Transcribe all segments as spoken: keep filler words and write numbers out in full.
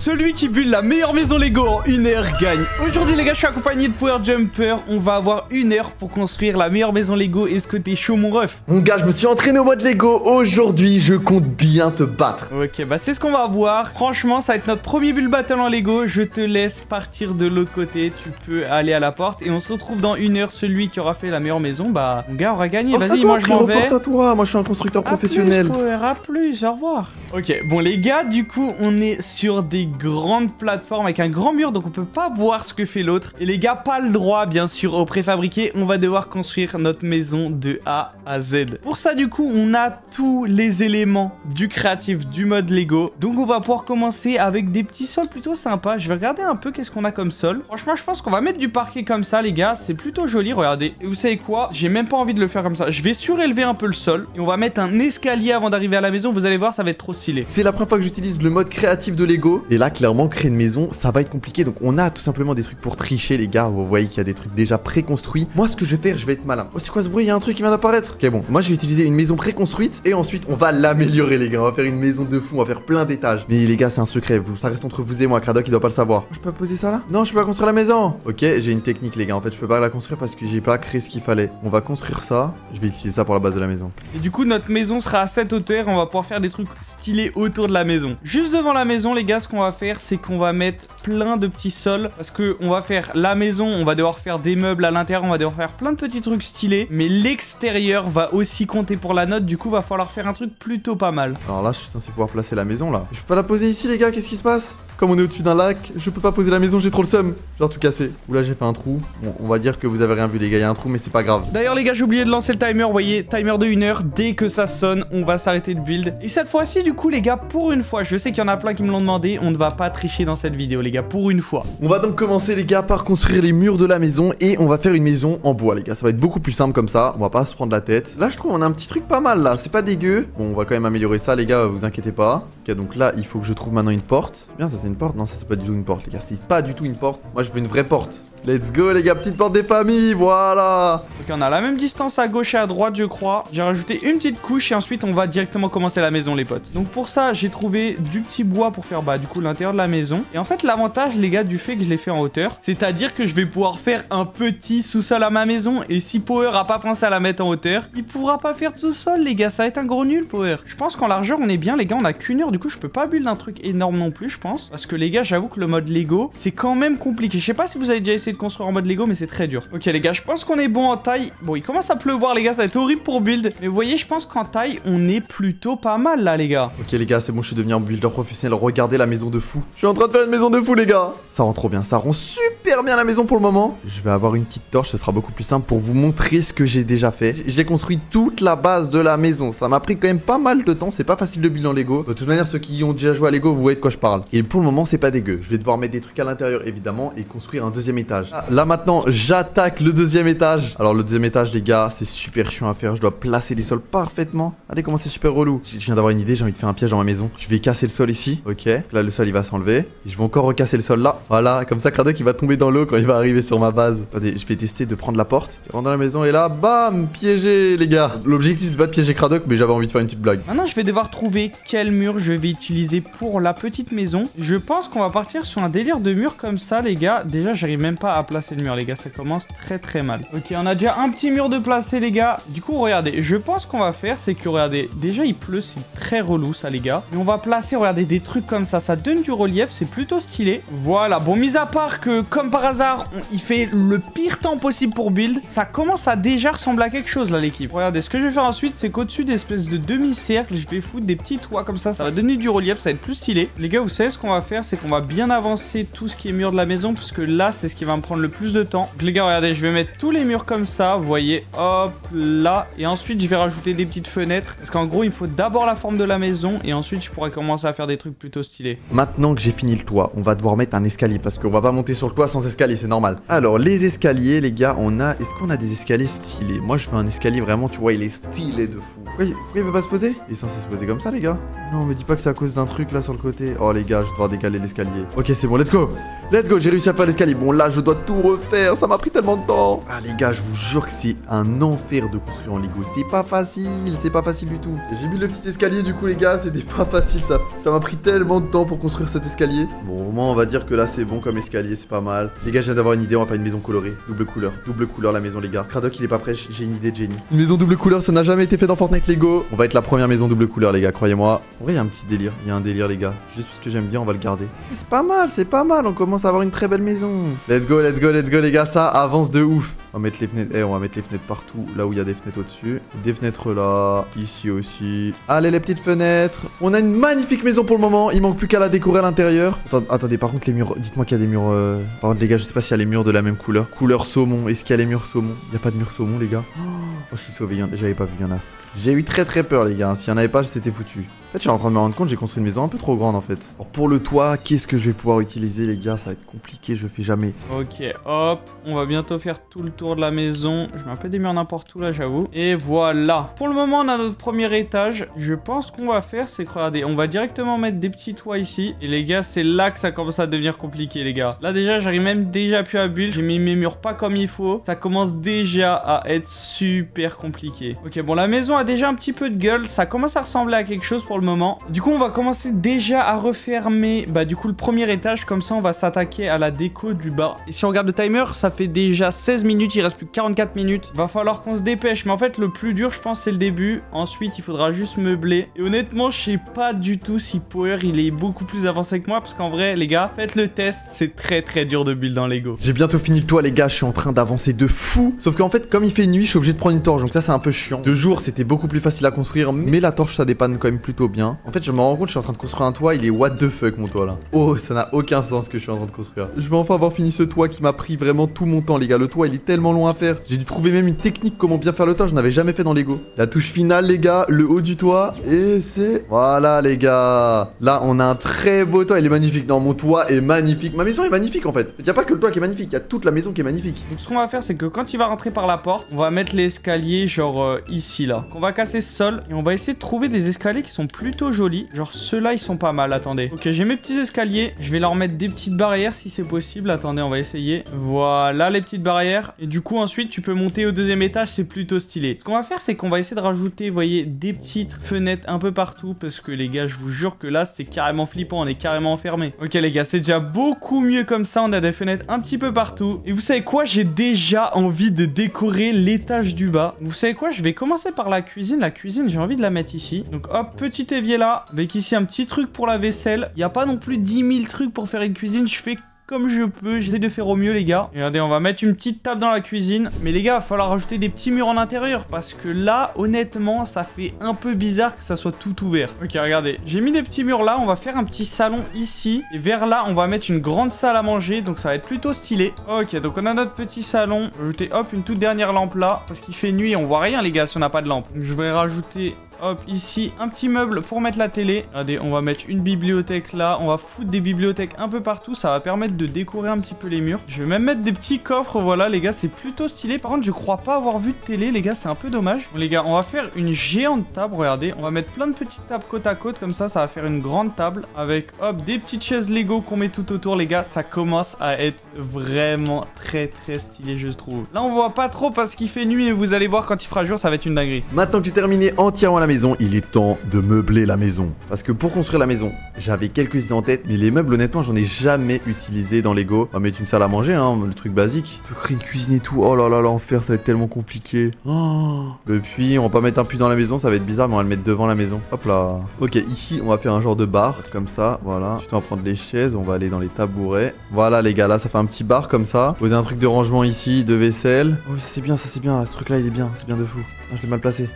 Celui qui build la meilleure maison Lego en une heure gagne. Aujourd'hui les gars, je suis accompagné de Power Jumper. On va avoir une heure pour construire la meilleure maison Lego. Est-ce que t'es chaud mon ref? Mon gars, je me suis entraîné au mode Lego. Aujourd'hui je compte bien te battre. Ok, bah c'est ce qu'on va voir. Franchement ça va être notre premier build battle en Lego. Je te laisse partir de l'autre côté. Tu peux aller à la porte. Et on se retrouve dans une heure. Celui qui aura fait la meilleure maison, bah mon gars aura gagné. Vas-y, moi je m'en vais. Force à toi, moi je suis un constructeur professionnel. À plus, au revoir. Ok, bon les gars, du coup on est sur des grandes plateformes avec un grand mur, donc on peut pas voir ce que fait l'autre. Et les gars, pas le droit bien sûr au préfabriqué. On va devoir construire notre maison de A à Z. Pour ça du coup on a tous les éléments du créatif du mode Lego. Donc on va pouvoir commencer avec des petits sols plutôt sympas. Je vais regarder un peu qu'est-ce qu'on a comme sol. Franchement je pense qu'on va mettre du parquet comme ça les gars. C'est plutôt joli, regardez. Et vous savez quoi, j'ai même pas envie de le faire comme ça. Je vais surélever un peu le sol. Et on va mettre un escalier avant d'arriver à la maison. Vous allez voir ça va être trop stylé. C'est la première fois que j'utilise le mode créatif de Lego. Et là, clairement, créer une maison, ça va être compliqué. Donc, on a tout simplement des trucs pour tricher, les gars. Vous voyez qu'il y a des trucs déjà préconstruits. Moi, ce que je vais faire, je vais être malin. Oh, c'est quoi ce bruit? Il y a un truc qui vient d'apparaître. Ok, bon. Moi, je vais utiliser une maison préconstruite. Et ensuite, on va l'améliorer, les gars. On va faire une maison de fou. On va faire plein d'étages. Mais les gars, c'est un secret. Ça reste entre vous et moi. Cradoc, il doit pas le savoir. Je peux poser ça là? Non, je peux pas construire la maison. Ok, j'ai une technique, les gars. En fait, je peux pas la construire parce que j'ai pas créé ce qu'il fallait. On va construire ça. Je vais utiliser ça pour la base de la maison. Et du coup, notre maison sera à cette hauteur. On va pouvoir faire des trucs stylés autour de la maison. Juste devant la maison, les gars, ce qu'on va faire, c'est qu'on va mettre plein de petits sols parce que on va faire la maison, on va devoir faire des meubles à l'intérieur, on va devoir faire plein de petits trucs stylés, mais l'extérieur va aussi compter pour la note. Du coup, va falloir faire un truc plutôt pas mal. Alors là, je suis censé pouvoir placer la maison là. Je peux pas la poser ici, les gars. Qu'est-ce qui se passe? Comme on est au-dessus d'un lac, je peux pas poser la maison, j'ai trop le seum. J'ai tout cassé. Ouh là, j'ai fait un trou. Bon, on va dire que vous avez rien vu, les gars. Il y a un trou, mais c'est pas grave. D'ailleurs, les gars, j'ai oublié de lancer le timer. Vous voyez, timer de une heure. Dès que ça sonne, on va s'arrêter de build. Et cette fois-ci, du coup, les gars, pour une fois, je sais qu'il y en a plein qui me l'ont demandé. On ne va pas tricher dans cette vidéo, les gars, pour une fois. On va donc commencer, les gars, par construire les murs de la maison et on va faire une maison en bois, les gars. Ça va être beaucoup plus simple comme ça. On va pas se prendre la tête. Là, je trouve on a un petit truc pas mal là. C'est pas dégueu. Bon, on va quand même améliorer ça, les gars. Vous inquiétez pas. Ok, donc là, il faut que je trouve maintenant une porte. Bien, ça c'est une porte. Non, ça c'est pas du tout une porte, les gars. C'est pas du tout une porte. Moi, je veux une vraie porte. Let's go les gars, petite porte des familles, voilà. Ok, on a la même distance à gauche et à droite je crois. J'ai rajouté une petite couche et ensuite on va directement commencer la maison les potes. Donc pour ça j'ai trouvé du petit bois pour faire bah du coup l'intérieur de la maison. Et en fait l'avantage les gars du fait que je l'ai fait en hauteur, c'est à dire que je vais pouvoir faire un petit sous-sol à ma maison. Et si Power a pas pensé à la mettre en hauteur, il pourra pas faire de sous-sol les gars, ça va être un gros nul Power. Je pense qu'en largeur on est bien les gars, on a qu'une heure. Du coup je peux pas build un truc énorme non plus je pense. Parce que les gars j'avoue que le mode Lego c'est quand même compliqué. Je sais pas si vous avez déjà essayé de construire en mode Lego mais c'est très dur. Ok les gars je pense qu'on est bon en taille. Bon il commence à pleuvoir les gars, ça va être horrible pour build. Mais vous voyez je pense qu'en taille on est plutôt pas mal là les gars. Ok les gars c'est bon, je suis devenu un builder professionnel. Regardez la maison de fou. Je suis en train de faire une maison de fou les gars. Ça rend trop bien, ça rend super bien la maison pour le moment. Je vais avoir une petite torche, ce sera beaucoup plus simple pour vous montrer ce que j'ai déjà fait. J'ai construit toute la base de la maison. Ça m'a pris quand même pas mal de temps, c'est pas facile de build en Lego. De toute manière ceux qui ont déjà joué à Lego vous voyez de quoi je parle. Et pour le moment c'est pas dégueu. Je vais devoir mettre des trucs à l'intérieur évidemment et construire un deuxième étage. Là maintenant j'attaque le deuxième étage. Alors le deuxième étage les gars c'est super chiant à faire. Je dois placer les sols parfaitement. Allez comment c'est super relou. Je viens d'avoir une idée, j'ai envie de faire un piège dans ma maison. Je vais casser le sol ici. Ok là le sol il va s'enlever. Je vais encore recasser le sol là. Voilà comme ça Cradoc il va tomber dans l'eau quand il va arriver sur ma base. Attendez je vais tester de prendre la porte. Je rentre dans la maison et là bam piégé les gars. L'objectif c'est pas de piéger Cradoc mais j'avais envie de faire une petite blague. Maintenant je vais devoir trouver quel mur je vais utiliser pour la petite maison. Je pense qu'on va partir sur un délire de mur comme ça les gars. Déjà j'arrive même pas à placer le mur les gars, ça commence très très mal. Ok on a déjà un petit mur de placer les gars. Du coup regardez, je pense qu'on va faire c'est que regardez, déjà il pleut, c'est très relou ça les gars, mais on va placer regardez des trucs comme ça, ça donne du relief, c'est plutôt stylé. Voilà, bon mis à part que comme par hasard, on, il fait le pire temps possible pour build, ça commence à déjà ressembler à quelque chose là l'équipe. Regardez, ce que je vais faire ensuite c'est qu'au-dessus d'espèces de demi-cercle je vais foutre des petits toits comme ça, ça va donner du relief, ça va être plus stylé. Les gars vous savez ce qu'on va faire, c'est qu'on va bien avancer tout ce qui est mur de la maison parce que là c'est ce qui va me prendre le plus de temps. Donc les gars regardez je vais mettre tous les murs comme ça, vous voyez hop là, et ensuite je vais rajouter des petites fenêtres parce qu'en gros il faut d'abord la forme de la maison et ensuite je pourrais commencer à faire des trucs plutôt stylés. Maintenant que j'ai fini le toit on va devoir mettre un escalier parce qu'on va pas monter sur le toit sans escalier, c'est normal. Alors les escaliers les gars on a, est-ce qu'on a des escaliers stylés? Moi je veux un escalier vraiment tu vois il est stylé de fou. Pourquoi il... Pourquoi il veut pas se poser? Il est censé se poser comme ça les gars? Non mais dis pas que c'est à cause d'un truc là sur le côté. Oh les gars je vais devoir décaler l'escalier. Ok c'est bon let's go. Let's go j'ai réussi à faire l'escalier. Bon là je dois dois tout refaire, ça m'a pris tellement de temps. Ah les gars, je vous jure que c'est un enfer de construire en Lego, c'est pas facile, c'est pas facile du tout. J'ai mis le petit escalier du coup les gars, c'était pas facile ça. Ça m'a pris tellement de temps pour construire cet escalier. Bon, au moins on va dire que là c'est bon comme escalier, c'est pas mal. Les gars, je viens d'avoir une idée, on va faire une maison colorée. Double couleur, double couleur la maison les gars. Cradoc il est pas prêt, j'ai une idée de génie. Une maison double couleur, ça n'a jamais été fait dans Fortnite Lego. On va être la première maison double couleur les gars, croyez-moi. En vrai il y a un petit délire, il y a un délire les gars. Juste parce que j'aime bien, on va le garder. C'est pas mal, c'est pas mal, on commence à avoir une très belle maison. Let's go, let's go, let's go les gars, ça avance de ouf. On va mettre les fenêtres, eh, on va mettre les fenêtres partout, là où il y a des fenêtres au-dessus. Des fenêtres là, ici aussi. Allez les petites fenêtres. On a une magnifique maison pour le moment, il manque plus qu'à la décorer à l'intérieur. Attends, attendez, par contre les murs, dites-moi qu'il y a des murs... Euh... Par contre les gars, je sais pas s'il y a les murs de la même couleur. Couleur saumon, est-ce qu'il y a les murs saumon? Il n'y a pas de murs saumon les gars. Oh, je suis sauvé, j'avais pas vu, il y en a. J'ai eu très très peur les gars, s'il y en avait pas c'était foutu. En fait je suis en train de me rendre compte, j'ai construit une maison un peu trop grande en fait. Alors, pour le toit, qu'est-ce que je vais pouvoir utiliser les gars? Ça va être compliqué, je fais jamais. Ok hop, on va bientôt faire tout le tour de la maison. Je mets un peu des murs n'importe où là j'avoue. Et voilà, pour le moment on a notre premier étage. Je pense qu'on va faire c'est que regardez, on va directement mettre des petits toits ici. Et les gars c'est là que ça commence à devenir compliqué les gars. Là déjà j'arrive même déjà plus à build, j'ai mis mes murs pas comme il faut. Ça commence déjà à être super compliqué. Ok bon la maison a déjà un petit peu de gueule, ça commence à ressembler à quelque chose pour le moment. Du coup on va commencer déjà à refermer bah du coup le premier étage, comme ça on va s'attaquer à la déco du bas. Et si on regarde le timer, ça fait déjà seize minutes, il reste plus que quarante-quatre minutes. Va falloir qu'on se dépêche, mais en fait le plus dur je pense c'est le début. Ensuite il faudra juste meubler. Et honnêtement je sais pas du tout si Power il est beaucoup plus avancé que moi, parce qu'en vrai les gars, faites le test, c'est très très dur de build dans Lego. J'ai bientôt fini le toit les gars, je suis en train d'avancer de fou. Sauf qu'en fait comme il fait nuit, je suis obligé de prendre une torche, donc ça c'est un peu chiant. De jour c'était beaucoup plus facile à construire, mais la torche ça dépanne quand même plutôt bien. En fait je me rends compte je suis en train de construire un toit, il est what the fuck mon toit là. Oh ça n'a aucun sens ce que je suis en train de construire. Je vais enfin avoir fini ce toit qui m'a pris vraiment tout mon temps les gars. Le toit il est tellement long à faire. J'ai dû trouver même une technique comment bien faire le toit, je n'avais jamais fait dans Lego. La touche finale les gars, le haut du toit. Et c'est... Voilà les gars, là on a un très beau toit, il est magnifique. Non mon toit est magnifique, ma maison est magnifique en fait. Il n'y a pas que le toit qui est magnifique, il y a toute la maison qui est magnifique. Donc ce qu'on va faire c'est que quand il va rentrer par la porte, on va mettre l'escalier genre euh, ici là. On va casser ce sol et on va essayer de trouver des escaliers qui sont plutôt jolis. Genre ceux-là ils sont pas mal, attendez. Ok j'ai mes petits escaliers, je vais leur mettre des petites barrières si c'est possible. Attendez on va essayer. Voilà les petites barrières. Et du coup ensuite tu peux monter au deuxième étage, c'est plutôt stylé. Ce qu'on va faire c'est qu'on va essayer de rajouter, vous voyez, des petites fenêtres un peu partout. Parce que les gars je vous jure que là c'est carrément flippant, on est carrément enfermé. Ok les gars c'est déjà beaucoup mieux comme ça, on a des fenêtres un petit peu partout. Et vous savez quoi, j'ai déjà envie de décorer l'étage du bas. Vous savez quoi, je vais commencer par la La cuisine, la cuisine, j'ai envie de la mettre ici. Donc hop, petit évier là, avec ici un petit truc pour la vaisselle. Il n'y a pas non plus dix mille trucs pour faire une cuisine, je fais comme je peux, j'essaie de faire au mieux les gars. Regardez, on va mettre une petite table dans la cuisine. Mais les gars, il va falloir rajouter des petits murs en intérieur, parce que là, honnêtement, ça fait un peu bizarre que ça soit tout ouvert. Ok, regardez, j'ai mis des petits murs là. On va faire un petit salon ici. Et vers là, on va mettre une grande salle à manger. Donc ça va être plutôt stylé. Ok, donc on a notre petit salon. Je vais ajouter, hop, une toute dernière lampe là, parce qu'il fait nuit et on voit rien les gars si on n'a pas de lampe. Donc je vais rajouter... Hop, ici, un petit meuble pour mettre la télé. Regardez, on va mettre une bibliothèque là. On va foutre des bibliothèques un peu partout. Ça va permettre de décorer un petit peu les murs. Je vais même mettre des petits coffres, voilà les gars. C'est plutôt stylé. Par contre, je crois pas avoir vu de télé, les gars. C'est un peu dommage. Bon, les gars, on va faire une géante table, regardez. On va mettre plein de petites tables côte à côte. Comme ça, ça va faire une grande table. Avec, hop, des petites chaises Lego qu'on met tout autour, les gars. Ça commence à être vraiment très, très stylé, je trouve. Là, on voit pas trop parce qu'il fait nuit. Et vous allez voir, quand il fera jour, ça va être une dinguerie. Maintenant que j'ai terminé entièrement la maison, il est temps de meubler la maison. Parce que pour construire la maison, j'avais quelques idées en tête, mais les meubles, honnêtement, j'en ai jamais utilisé dans Lego. On va mettre une salle à manger, hein, le truc basique. On peut créer une cuisine et tout. Oh là là, l'enfer, ça va être tellement compliqué. Oh. Le puits, on va pas mettre un puits dans la maison, ça va être bizarre, mais on va le mettre devant la maison. Hop là. Ok, ici, on va faire un genre de bar, comme ça, voilà. Ensuite, on va prendre les chaises, on va aller dans les tabourets. Voilà, les gars, là, ça fait un petit bar comme ça. Poser un truc de rangement ici, de vaisselle. Oh, c'est bien, ça, c'est bien. Là, ce truc-là, il est bien, c'est bien de fou. Ah, je l'ai mal placé.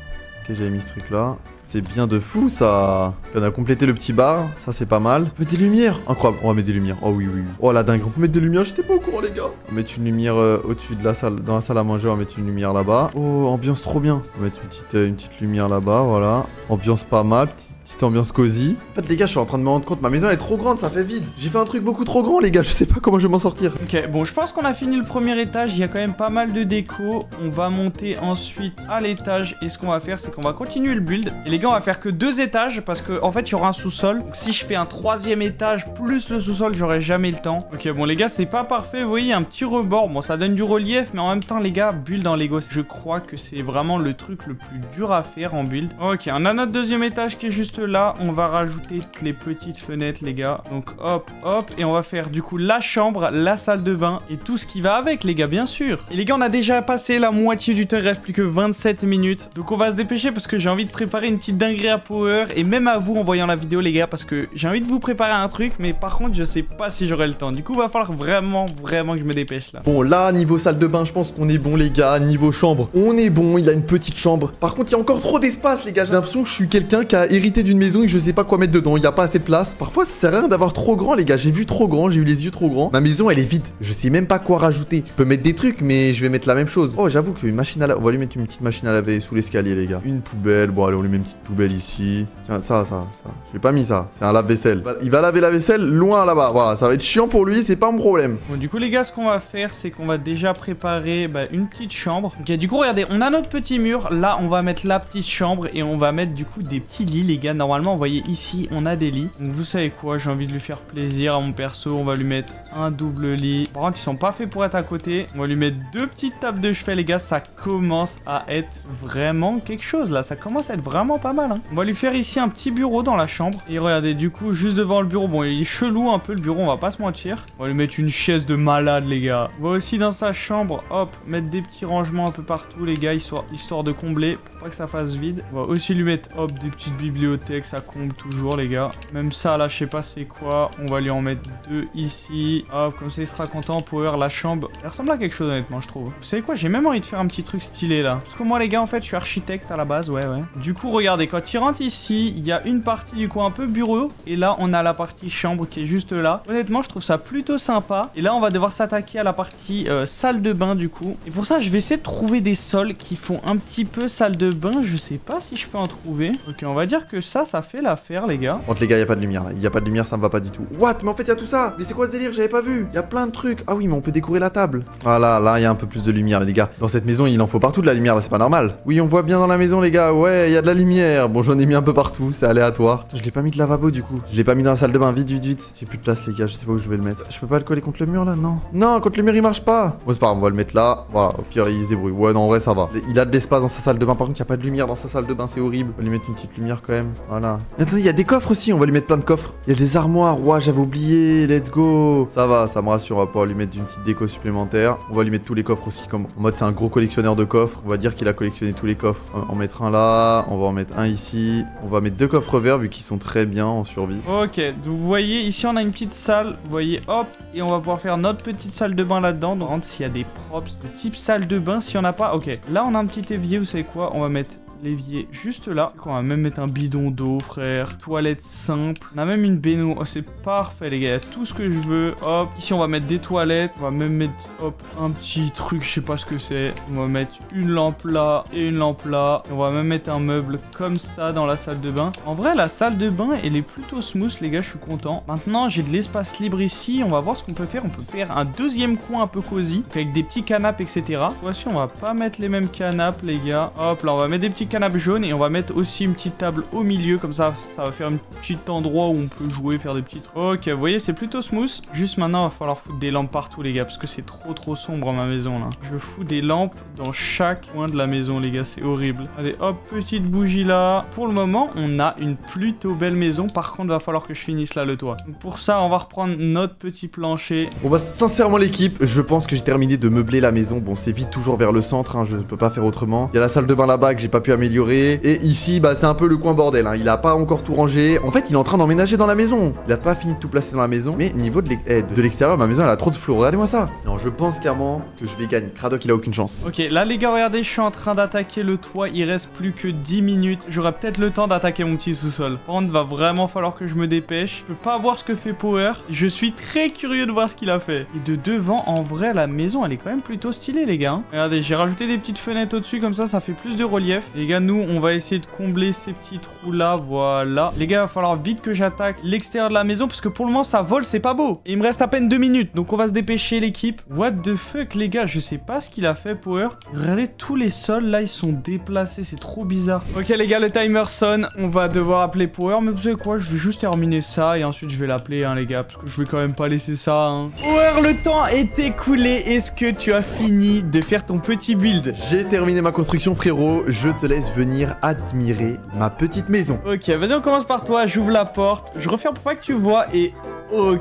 Ok, j'avais mis ce truc là. C'est bien de fou ça. On a complété le petit bar, ça c'est pas mal. Mettre des lumières, incroyable, on va mettre des lumières. Oh oui oui, oui. Oh la dingue, on peut mettre des lumières, j'étais pas au courant les gars. On va mettre une lumière euh, au-dessus de la salle, dans la salle à manger, on va mettre une lumière là-bas. Oh ambiance trop bien. On va mettre une petite, euh, une petite lumière là-bas, voilà. Ambiance pas mal, petite Petite ambiance cosy. En fait les gars je suis en train de me rendre compte, ma maison elle est trop grande, ça fait vide. J'ai fait un truc beaucoup trop grand les gars, je sais pas comment je vais m'en sortir. Ok bon je pense qu'on a fini le premier étage, il y a quand même pas mal de déco. On va monter ensuite à l'étage. Et ce qu'on va faire c'est qu'on va continuer le build. Et Les gars, on va faire que deux étages parce que en fait il y aura un sous-sol. Si je fais un troisième étage plus le sous-sol, j'aurai jamais le temps. Ok, bon les gars, c'est pas parfait. Vous voyez, un petit rebord. Bon, ça donne du relief, mais en même temps les gars, build dans Lego, je crois que c'est vraiment le truc le plus dur à faire en build. Ok, on a notre deuxième étage qui est juste là. On va rajouter toutes les petites fenêtres les gars. Donc hop hop, et on va faire du coup la chambre, la salle de bain et tout ce qui va avec les gars, bien sûr. Et les gars, on a déjà passé la moitié du temps, il reste plus que vingt-sept minutes. Donc on va se dépêcher parce que j'ai envie de préparer une petite dinguerie à Power et même à vous en voyant la vidéo les gars, parce que j'ai envie de vous préparer un truc, mais par contre je sais pas si j'aurai le temps. Du coup va falloir vraiment vraiment que je me dépêche là. Bon là niveau salle de bain je pense qu'on est bon les gars, niveau chambre on est bon, il a une petite chambre. Par contre il y a encore trop d'espace les gars, j'ai l'impression que je suis quelqu'un qui a hérité d'une maison et que je sais pas quoi mettre dedans, il y a pas assez de place. Parfois ça sert à rien d'avoir trop grand les gars, j'ai vu trop grand, j'ai eu les yeux trop grands. Ma maison elle est vide, je sais même pas quoi rajouter. Je peux mettre des trucs mais je vais mettre la même chose. Oh j'avoue qu'une machine à laver, on va lui mettre une petite machine à laver sous l'escalier les gars. Une poubelle, bon allez on lui met une petite poubelle ici. Tiens ça, ça, ça, j'ai pas mis ça, c'est un lave-vaisselle. Il va laver la vaisselle loin là-bas, voilà ça va être chiant pour lui, c'est pas mon problème. Bon du coup les gars, ce qu'on va faire c'est qu'on va déjà préparer bah, une petite chambre. Ok du coup regardez, on a notre petit mur, là on va mettre la petite chambre et on va mettre du coup des petits lits les gars. Normalement vous voyez ici on a des lits, donc vous savez quoi, j'ai envie de lui faire plaisir à mon perso, on va lui mettre un double lit. Par contre ils sont pas faits pour être à côté, on va lui mettre deux petites tables de chevet les gars, ça commence à être vraiment quelque chose là, ça commence à être vraiment pas mal hein. On va lui faire ici un petit bureau dans la chambre et regardez du coup juste devant le bureau, bon il est chelou un peu le bureau on va pas se mentir. On va lui mettre une chaise de malade les gars. On va aussi dans sa chambre hop mettre des petits rangements un peu partout les gars, histoire, histoire de combler pour pas que ça fasse vide. On va aussi lui mettre hop des petites bibliothèques, ça comble toujours les gars. Même ça là je sais pas c'est quoi, on va lui en mettre deux ici hop, comme ça il sera content. Power, la chambre elle ressemble à quelque chose honnêtement je trouve. Vous savez quoi, j'ai même envie de faire un petit truc stylé là, parce que moi les gars en fait je suis architecte à la base. Ouais ouais. Du coup regardez, quand il rentre ici il y a une partie du coup un peu bureau et là on a la partie chambre qui est juste là. Honnêtement je trouve ça plutôt sympa. Et là on va devoir s'attaquer à la partie euh, salle de bain du coup, et pour ça je vais essayer de trouver des sols qui font un petit peu salle de bain. Je sais pas si je peux en trouver. Ok on va dire que ça ça fait l'affaire les gars. Entre les gars il y a pas de lumière là, il y a pas de lumière, ça me va pas du tout. What, mais en fait il y a tout ça, mais c'est quoi ce délire, j'avais pas vu. Il y a plein de trucs. Ah oui mais on peut décorer la table. Voilà là il y a un peu plus de lumière les gars. Dans cette maison il en faut partout de la lumière là, c'est pas normal. Oui on voit bien dans la maison les gars, ouais il y a de la lumière. Bon j'en ai mis un peu partout, c'est aléatoire. Je l'ai pas mis de lavabo du coup, je l'ai pas mis dans la salle de bain. Vite vite vite. J'ai plus de place les gars, je sais pas où je vais le mettre. Je peux pas le coller contre le mur là, non. Non contre le mur il marche pas. Bon c'est pas grave, on va le mettre là. Voilà au pire il se débrouille. Ouais non en vrai ça va. Il a de l'espace dans sa salle de bain, par contre il y a pas de lumière dans sa salle de bain, c'est horrible. On va lui mettre une petite lumière quand même. Voilà. Attendez il y a des coffres aussi, on va lui mettre plein de coffres. Il y a des armoires, ouah j'avais oublié, let's go. Ça va, ça me rassure, on va pouvoir lui mettre une petite déco supplémentaire. On va lui mettre tous les coffres aussi, comme en mode c'est un gros collectionneur de coffres. On va dire qu'il a collectionné tous les coffres. On va en mettre un là, on va en mettre un ici. On va mettre deux coffres verts vu qu'ils sont très bien en survie. Ok, donc vous voyez ici on a une petite salle, vous voyez hop, et on va pouvoir faire notre petite salle de bain là-dedans. On rentre s'il y a des props de type salle de bain, si on n'a pas, ok. Là on a un petit évier, vous savez quoi, on va mettre l'évier juste là. On va même mettre un bidon d'eau, frère. Toilette simple. On a même une baignoire. Oh, c'est parfait, les gars. Il y a tout ce que je veux. Hop. Ici, on va mettre des toilettes. On va même mettre, hop, un petit truc. Je sais pas ce que c'est. On va mettre une lampe là et une lampe là. Et on va même mettre un meuble comme ça dans la salle de bain. En vrai, la salle de bain, elle est plutôt smooth, les gars. Je suis content. Maintenant, j'ai de l'espace libre ici. On va voir ce qu'on peut faire. On peut faire un deuxième coin un peu cosy. Donc, avec des petits canapes, et cetera. Voici, on va pas mettre les mêmes canapes, les gars. Hop, là, on va mettre des petits canapes jaunes et on va mettre aussi une petite table au milieu, comme ça ça va faire un petit endroit où on peut jouer, faire des petits trucs. Ok vous voyez c'est plutôt smooth. Juste maintenant il va falloir foutre des lampes partout les gars, parce que c'est trop trop sombre à ma maison là. Je fous des lampes dans chaque coin de la maison les gars, c'est horrible. Allez hop, petite bougie là. Pour le moment on a une plutôt belle maison, par contre il va falloir que je finisse là le toit. Donc, pour ça on va reprendre notre petit plancher. On va sincèrement l'équipe, je pense que j'ai terminé de meubler la maison. Bon c'est vite toujours vers le centre hein, je ne peux pas faire autrement. Il y a la salle de bain là-bas que j'ai pas pu améliorer. Et ici bah c'est un peu le coin bordel hein. Il a pas encore tout rangé. En fait il est en train d'emménager dans la maison. Il a pas fini de tout placer dans la maison. Mais niveau de l'extérieur, ma maison elle a trop de flots. Regardez-moi ça. Non je pense clairement que je vais gagner. Cradoc il a aucune chance. Ok là les gars regardez, je suis en train d'attaquer le toit. Il reste plus que dix minutes. J'aurai peut-être le temps d'attaquer mon petit sous-sol. Par contre va vraiment falloir que je me dépêche. Je peux pas voir ce que fait Power. Je suis très curieux de voir ce qu'il a fait. Et de devant en vrai la maison elle est quand même plutôt stylée les gars hein. Regardez j'ai rajouté des petites fenêtres au-dessus, comme ça ça fait plus de relief. Et Les gars, nous, on va essayer de combler ces petits trous-là. Voilà. Les gars, il va falloir vite que j'attaque l'extérieur de la maison parce que pour le moment, ça vole, c'est pas beau. Et il me reste à peine deux minutes. Donc, on va se dépêcher, l'équipe. What the fuck, les gars? Je sais pas ce qu'il a fait, Power. Regardez, tous les sols, là, ils sont déplacés. C'est trop bizarre. Ok, les gars, le timer sonne. On va devoir appeler Power. Mais vous savez quoi? Je vais juste terminer ça et ensuite, je vais l'appeler, hein, les gars, parce que je vais quand même pas laisser ça, hein. Power, le temps est écoulé. Est-ce que tu as fini de faire ton petit build? J'ai terminé ma construction, frérot. Je te laisse venir admirer ma petite maison. Ok, vas-y, on commence par toi. J'ouvre la porte. Je referme pour pas que tu vois. Et ok,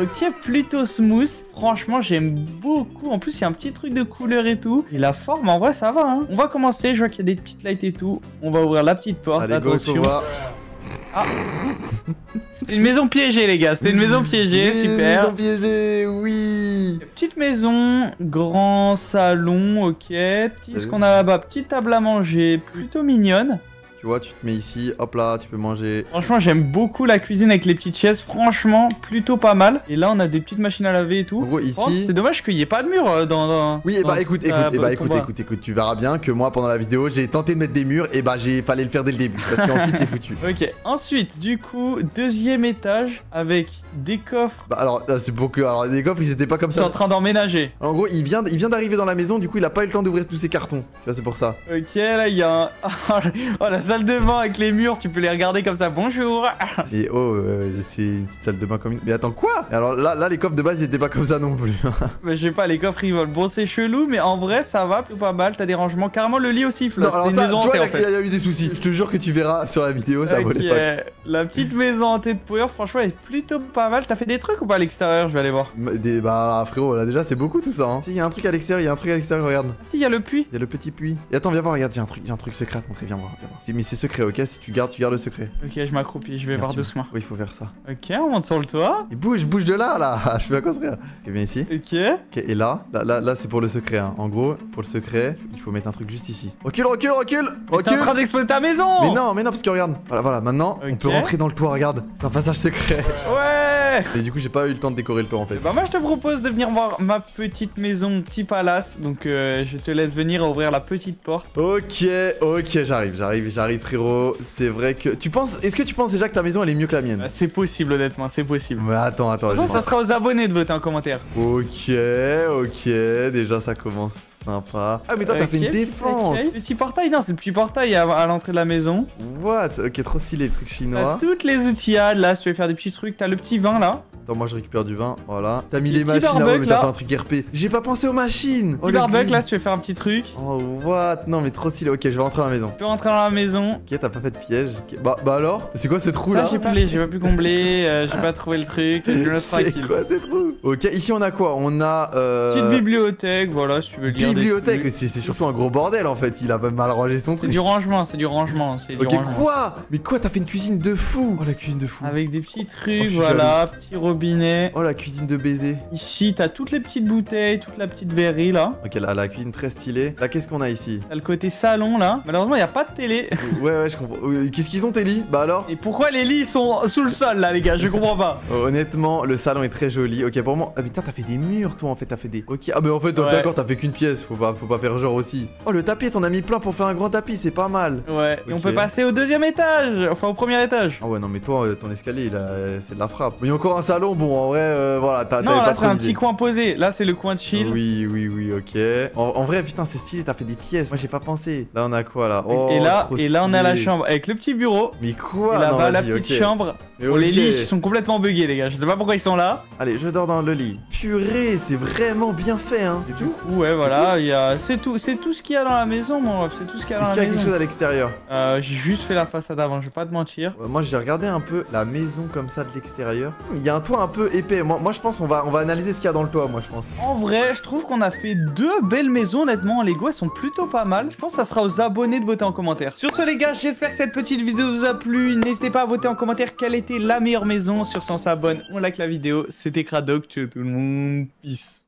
ok, plutôt smooth. Franchement, j'aime beaucoup. En plus, il y a un petit truc de couleur et tout. Et la forme, en vrai, ça va, hein. On va commencer. Je vois qu'il y a des petites lights et tout. On va ouvrir la petite porte. Allez, attention. Go, ah. C'était une maison piégée, les gars. C'était une maison piégée, oui, super. Maison piégée, oui. Petite maison, grand salon, ok. Qu'est-ce qu'on a là-bas? Petite table à manger, plutôt mignonne. Tu vois, tu te mets ici, hop là, tu peux manger. Franchement, j'aime beaucoup la cuisine avec les petites chaises. Franchement, plutôt pas mal. Et là, on a des petites machines à laver et tout. Gros, ici... oh, c'est dommage qu'il n'y ait pas de mur euh, dans, dans... Oui, et bah écoute, écoute, et bah, écoute, écoute, écoute, tu verras bien que moi, pendant la vidéo, j'ai tenté de mettre des murs. Et bah, j'ai fallait le faire dès le début. Parce qu'ensuite, t'es foutu. Ok, ensuite, du coup, deuxième étage avec des coffres. Bah alors, c'est pour que... Alors, des coffres, ils étaient pas comme ils ça. Ils sont en train d'emménager. En gros, il vient, il vient d'arriver dans la maison. Du coup, il a pas eu le temps d'ouvrir tous ses cartons. Tu vois, c'est pour ça. Ok, là, il y a un... oh, la salle de bain avec les murs, tu peux les regarder comme ça. Bonjour. Et oh, euh, c'est une petite salle de bain comme une... Mais attends, quoi? Alors là, là, les coffres de base, ils étaient pas comme ça non plus. Mais je sais pas, les coffres, ils volent. Bon, c'est chelou, mais en vrai, ça va plutôt pas mal. T'as des rangements. Carrément, le lit aussi, flotte. C'est une maison hantée, en fait. Il y a eu des soucis. Je te jure que tu verras sur la vidéo, ça okay. volait pas. La petite maison hantée de Power, franchement, elle est plutôt pas mal. T'as fait des trucs ou pas à l'extérieur? Je vais aller voir. Des... Bah, frérot, là, déjà, c'est beaucoup tout ça. Hein. Si, il y a un truc à l'extérieur, il y a un truc à l'extérieur, regarde. Ah, si, il y a le puits. Il y a le petit puits. Et attends, viens voir, regarde, il y a un truc, il y a un truc secret à te montrer, viens voir. Viens voir. Mais c'est secret, ok? Si tu gardes, tu gardes le secret. Ok, je m'accroupis, je vais voir doucement. Oui, il faut faire ça. Ok, on monte sur le toit. Et bouge, bouge de là, là. Je vais construire. Et bien ici. Ok. Ok, et là, là, là, là c'est pour le secret. Hein. En gros, pour le secret, il faut mettre un truc juste ici. Recule, recule, recule. recule. T'es en train d'exploser ta maison. Mais non, mais non, parce que regarde. Voilà, voilà. Maintenant, okay. on peut rentrer dans le toit. Regarde, c'est un passage secret. Ouais. Et du coup, j'ai pas eu le temps de décorer le toit en fait. Bah moi, je te propose de venir voir ma petite maison, petit palace. Donc, euh, je te laisse venir ouvrir la petite porte. Ok, ok, j'arrive, j'arrive, j'arrive. J'arrive frérot, c'est vrai que... Tu penses... Est-ce que tu penses déjà que ta maison elle est mieux que la mienne? C'est possible honnêtement, c'est possible. Mais attends, attends. De toute façon, ça sera aux abonnés de voter en commentaire. Ok, ok, déjà ça commence sympa. Ah mais toi t'as okay, fait une défense. Okay. Petit portail, non c'est le petit portail à, à l'entrée de la maison. What? Ok, trop stylé le truc chinois. T'as toutes les outillades là, si tu veux faire des petits trucs, t'as le petit vin là. Attends, moi je récupère du vin, voilà. T'as mis les machines, ah ouais, mais t'as fait un truc R P. J'ai pas pensé aux machines. Oh, barbecue là, si tu veux faire un petit truc. Oh, what? Non, mais trop stylé. Ok, je vais rentrer dans la maison. Tu peux rentrer dans la maison. Ok, t'as pas fait de piège. Okay. Bah, bah alors? C'est quoi ce trou là? J'ai pas, pas pu combler, euh, j'ai pas trouvé le truc. Je laisse tranquille. C'est quoi ce trou? Ok, ici on a quoi? On a. Euh... Petite bibliothèque, voilà, si tu veux lire. Bibliothèque, c'est surtout un gros bordel en fait. Il a pas mal rangé son truc. C'est du rangement, c'est du rangement. Ok, du rangement. Quoi? Mais quoi? T'as fait une cuisine de fou? Oh, la cuisine de fou. Avec des petits trucs, voilà, petit robinet. Oh la cuisine de baiser. Ici t'as toutes les petites bouteilles, toute la petite verrerie là. Ok là la cuisine très stylée. Là qu'est-ce qu'on a ici? T'as le côté salon là. Malheureusement il y a pas de télé. Ouais ouais je comprends. Qu'est-ce qu'ils ont tes lits? Bah alors. Et pourquoi les lits sont sous le sol là les gars? Je comprends pas. Honnêtement le salon est très joli. Ok pour moi. Ah putain t'as fait des murs toi en fait, t'as fait des... Ok ah mais en fait ouais. D'accord t'as fait qu'une pièce. Faut pas, faut pas faire genre aussi. Oh le tapis t'en as mis plein pour faire un grand tapis c'est pas mal. Ouais okay. Et on peut passer au deuxième étage. Enfin au premier étage. Ah ouais non mais toi ton escalier il a... c'est de la frappe. Mais encore un salon, bon en vrai euh, voilà t'as pas là c'est un petit coin posé, là c'est le coin de chill. Oui oui oui ok. En, en vrai putain c'est stylé, t'as fait des pièces, moi j'ai pas pensé. Là on a quoi là? Oh, et là et là on a la chambre avec le petit bureau. Mais quoi? Et là bas la petite okay. chambre. Et okay. Les lits ils sont complètement buggés les gars, je sais pas pourquoi ils sont là. Allez je dors dans le lit. Purée c'est vraiment bien fait hein. C'est tout? Ouais voilà il y a c'est tout c'est tout ce qu'il y a dans la maison mon ref, c'est tout ce qu'il y a dans la maison. Est-ce qu'il y a quelque chose à l'extérieur? Euh, j'ai juste fait la façade avant, je vais pas te mentir. Ouais, moi j'ai regardé un peu la maison comme ça de l'extérieur. Il y a un toit un peu épais. Moi, moi je pense on va, on va analyser ce qu'il y a dans le toit, moi je pense. En vrai, je trouve qu'on a fait deux belles maisons, honnêtement. Les Lego, elles sont plutôt pas mal. Je pense que ça sera aux abonnés de voter en commentaire. Sur ce les gars, j'espère que cette petite vidéo vous a plu. N'hésitez pas à voter en commentaire quelle était la meilleure maison. Sur cent s'abonne, on like la vidéo. C'était Cradoc, ciao tout le monde. Peace.